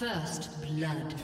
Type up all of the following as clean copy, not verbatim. First blood.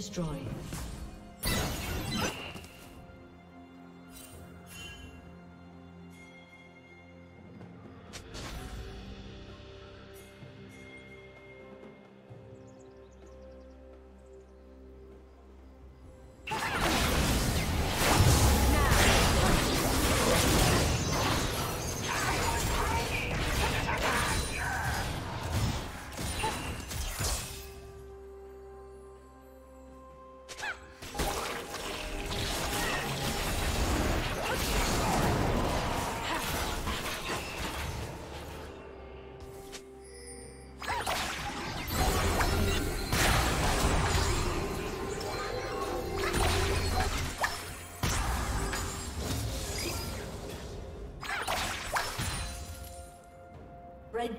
destroyed. Red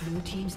Blue team's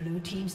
Blue team's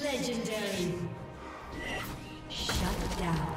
Legendary. Shut down.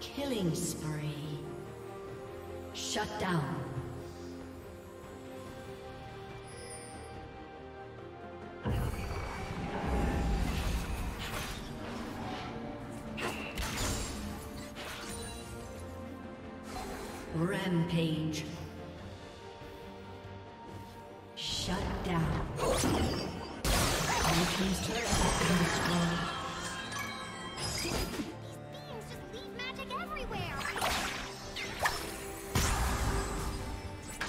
Killing spree. Shut down. Rampage. Shut down. All teams turret has been destroyed.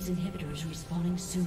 Blade's inhibitor is respawning soon.